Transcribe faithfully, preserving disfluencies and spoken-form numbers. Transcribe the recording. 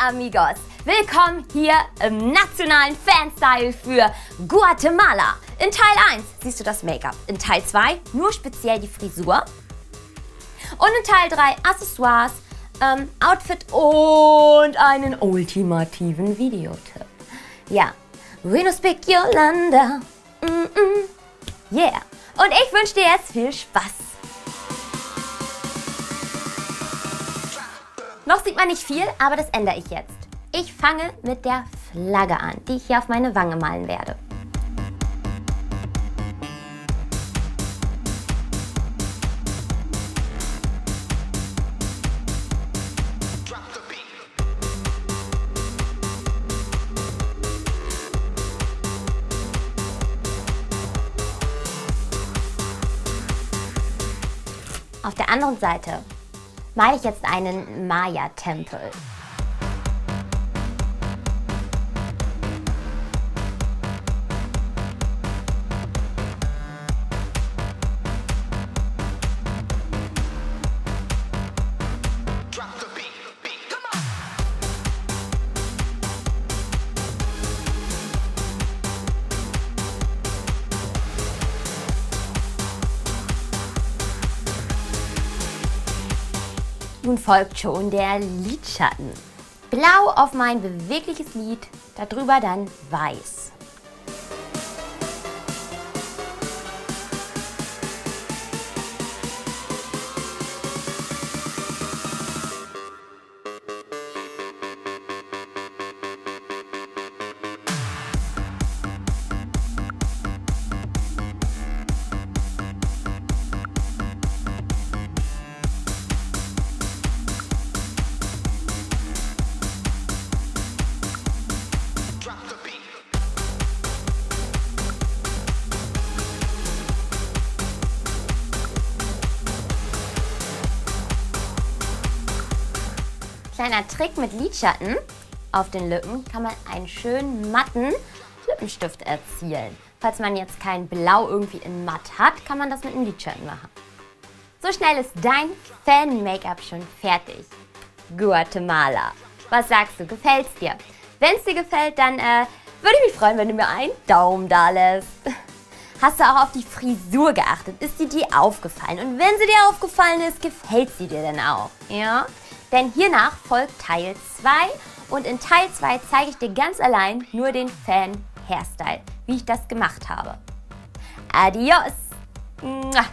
amigos! Willkommen hier im nationalen Fanstyle für Guatemala. In Teil eins siehst du das Make-up, in Teil zwei nur speziell die Frisur und in Teil drei Accessoires, ähm, Outfit und einen ultimativen Videotipp. Ja, Venus Picciolanda, mm -mm. Yeah! Und ich wünsche dir jetzt viel Spaß! Noch sieht man nicht viel, aber das ändere ich jetzt. Ich fange mit der Flagge an, die ich hier auf meine Wange malen werde. Auf der anderen Seite male ich jetzt einen Maya-Tempel. Nun folgt schon der Lidschatten. Blau auf mein bewegliches Lid, darüber dann weiß. Kleiner Trick mit Lidschatten. Auf den Lippen kann man einen schönen matten Lippenstift erzielen. Falls man jetzt kein Blau irgendwie in matt hat, kann man das mit einem Lidschatten machen. So schnell ist dein Fan-Make-up schon fertig. Guatemala. Was sagst du? Gefällt's dir? Wenn es dir gefällt, dann äh, würde ich mich freuen, wenn du mir einen Daumen da lässt. Hast du auch auf die Frisur geachtet? Ist sie dir aufgefallen? Und wenn sie dir aufgefallen ist, gefällt sie dir denn auch? Ja? Denn hiernach folgt Teil zwei und in Teil zwei zeige ich dir ganz allein nur den Fan-Hairstyle, wie ich das gemacht habe. Adios! Mua.